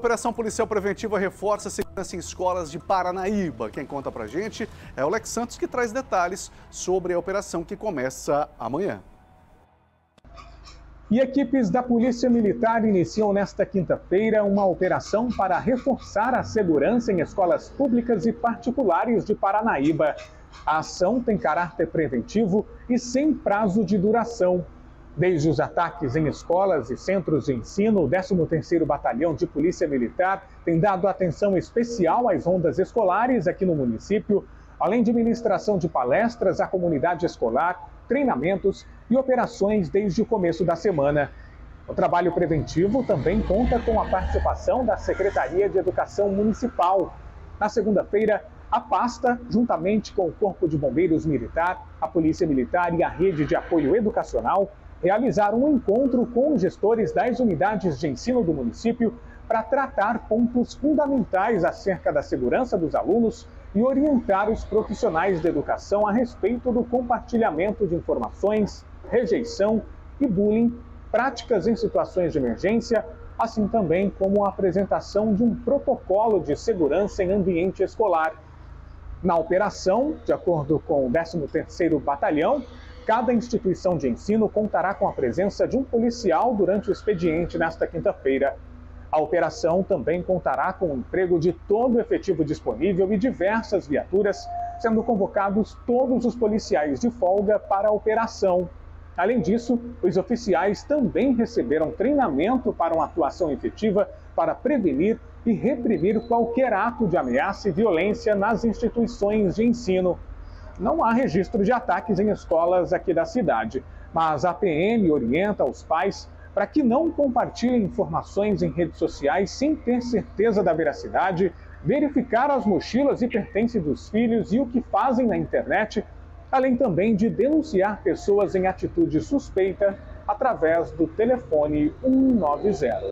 Operação Policial Preventiva reforça a segurança em escolas de Paranaíba. Quem conta pra gente é o Alex Santos, que traz detalhes sobre a operação que começa amanhã. E equipes da Polícia Militar iniciam nesta quinta-feira uma operação para reforçar a segurança em escolas públicas e particulares de Paranaíba. A ação tem caráter preventivo e sem prazo de duração. Desde os ataques em escolas e centros de ensino, o 13º Batalhão de Polícia Militar tem dado atenção especial às rondas escolares aqui no município, além de ministração de palestras à comunidade escolar, treinamentos e operações desde o começo da semana. O trabalho preventivo também conta com a participação da Secretaria de Educação Municipal. Na segunda-feira, a pasta, juntamente com o Corpo de Bombeiros Militar, a Polícia Militar e a Rede de Apoio Educacional, realizaram um encontro com os gestores das unidades de ensino do município para tratar pontos fundamentais acerca da segurança dos alunos e orientar os profissionais da educação a respeito do compartilhamento de informações, rejeição e bullying, práticas em situações de emergência, assim também como a apresentação de um protocolo de segurança em ambiente escolar. Na operação, de acordo com o 13º Batalhão, cada instituição de ensino contará com a presença de um policial durante o expediente nesta quinta-feira. A operação também contará com o emprego de todo o efetivo disponível e diversas viaturas, sendo convocados todos os policiais de folga para a operação. Além disso, os oficiais também receberam treinamento para uma atuação efetiva para prevenir e reprimir qualquer ato de ameaça e violência nas instituições de ensino. Não há registro de ataques em escolas aqui da cidade, mas a PM orienta os pais para que não compartilhem informações em redes sociais sem ter certeza da veracidade, verificar as mochilas e pertences dos filhos e o que fazem na internet, além também de denunciar pessoas em atitude suspeita através do telefone 190.